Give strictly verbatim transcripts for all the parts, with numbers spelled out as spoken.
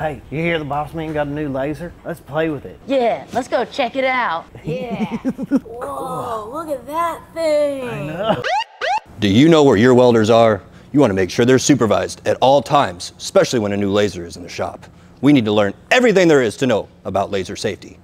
Hey, you hear the boss man got a new laser? Let's play with it. Yeah, let's go check it out. Yeah. Whoa, look at that thing. I know. Do you know where your welders are? You want to make sure they're supervised at all times, especially when a new laser is in the shop. We need to learn everything there is to know about laser safety.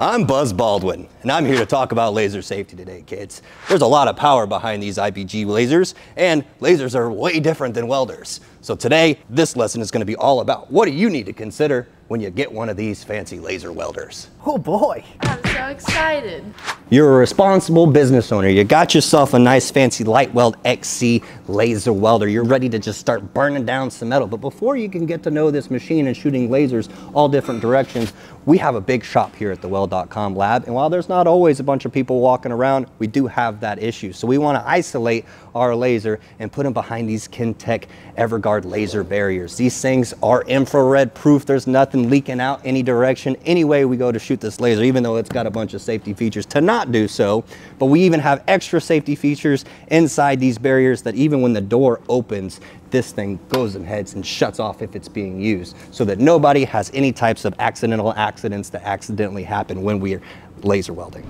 I'm Buzz Baldwin, and I'm here to talk about laser safety today, kids. There's a lot of power behind these I P G lasers, and lasers are way different than welders. So today, this lesson is going to be all about what do you need to consider when you get one of these fancy laser welders. Oh boy. I'm so excited. You're a responsible business owner. You got yourself a nice fancy LightWELD X C laser welder. You're ready to just start burning down some metal. But before you can get to know this machine and shooting lasers all different directions, we have a big shop here at the weld dot com lab, and while there's not always a bunch of people walking around, we do have that issue. So we want to isolate our laser and put them behind these Kentek EverGuard laser barriers. These things are infrared proof. There's nothing leaking out any direction, any way we go to shoot this laser, even though it's got a bunch of safety features to not do so. But we even have extra safety features inside these barriers that even when the door opens, this thing goes and heads and shuts off if it's being used, so that nobody has any types of accidental accidents that accidentally happen when we're laser welding.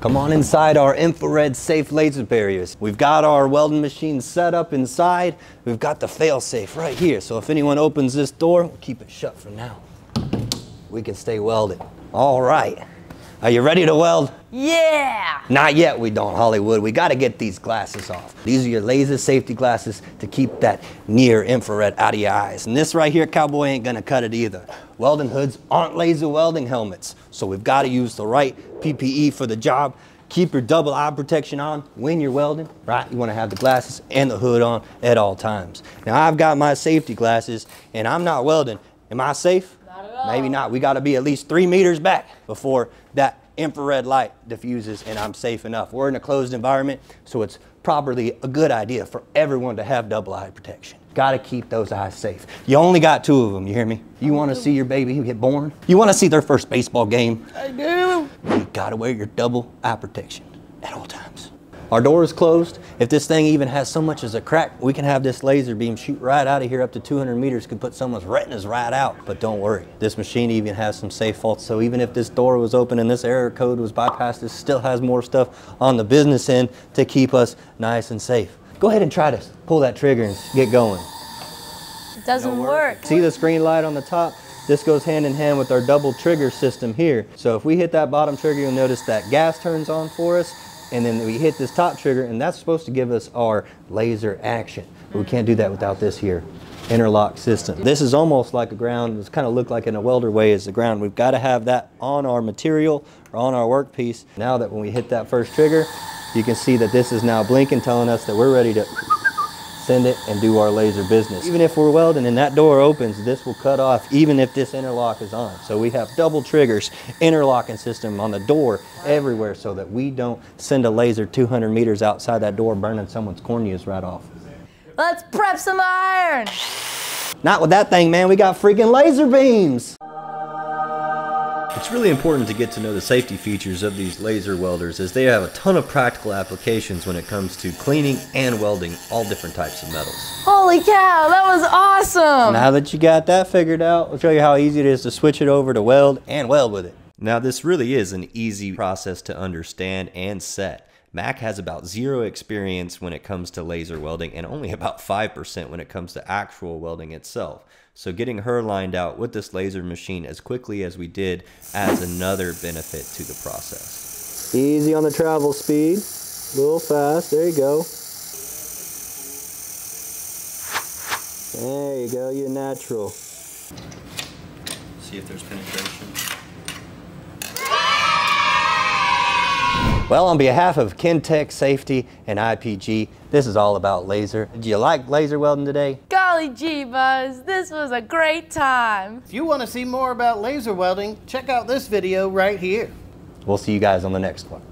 Come on inside our infrared safe laser barriers. We've got our welding machine set up inside. We've got the fail safe right here. So if anyone opens this door, we'll keep it shut for now. We can stay welded. All right. Are you ready to weld? Yeah! Not yet, we don't, Hollywood. We gotta get these glasses off. These are your laser safety glasses to keep that near infrared out of your eyes. And this right here, cowboy, ain't gonna cut it either. Welding hoods aren't laser welding helmets, so we've gotta use the right P P E for the job. Keep your double eye protection on when you're welding, right? You wanna have the glasses and the hood on at all times. Now, I've got my safety glasses, and I'm not welding. Am I safe? Maybe not. We got to be at least three meters back before that infrared light diffuses and I'm safe enough. We're in a closed environment, so it's probably a good idea for everyone to have double eye protection. Got to keep those eyes safe. You only got two of them, you hear me? You want to see your baby get born? You want to see their first baseball game? I do. You got to wear your double eye protection at all times. Our door is closed. If this thing even has so much as a crack, we can have this laser beam shoot right out of here up to two hundred meters, could put someone's retinas right out. But don't worry, this machine even has some safe faults. So even if this door was open and this error code was bypassed, it still has more stuff on the business end to keep us nice and safe. Go ahead and try to pull that trigger and get going. It doesn't work. See this green light on the top? This goes hand in hand with our double trigger system here. So if we hit that bottom trigger, you'll notice that gas turns on for us. And then we hit this top trigger, and that's supposed to give us our laser action. But we can't do that without this here interlock system. This is almost like a ground. It's kind of looked like in a welder way is the ground. We've got to have that on our material or on our workpiece. Now that when we hit that first trigger, you can see that this is now blinking, telling us that we're ready to send it and do our laser business. Even if we're welding and that door opens, this will cut off even if this interlock is on. So we have double triggers, interlocking system on the door everywhere so that we don't send a laser two hundred meters outside that door burning someone's corneas right off. Let's prep some iron. Not with that thing, man. We got freaking laser beams. It's really important to get to know the safety features of these laser welders, as they have a ton of practical applications when it comes to cleaning and welding all different types of metals. Holy cow, that was awesome! Now that you got that figured out, we'll show you how easy it is to switch it over to weld and weld with it. Now this really is an easy process to understand and set. Mac has about zero experience when it comes to laser welding and only about five percent when it comes to actual welding itself. So getting her lined out with this laser machine as quickly as we did adds another benefit to the process. Easy on the travel speed, a little fast, there you go. There you go, you're natural. See if there's penetration. Well, on behalf of Kentek Safety and I P G, this is all about laser. Did you like laser welding today? Golly gee, Buzz, this was a great time. If you want to see more about laser welding, check out this video right here. We'll see you guys on the next one.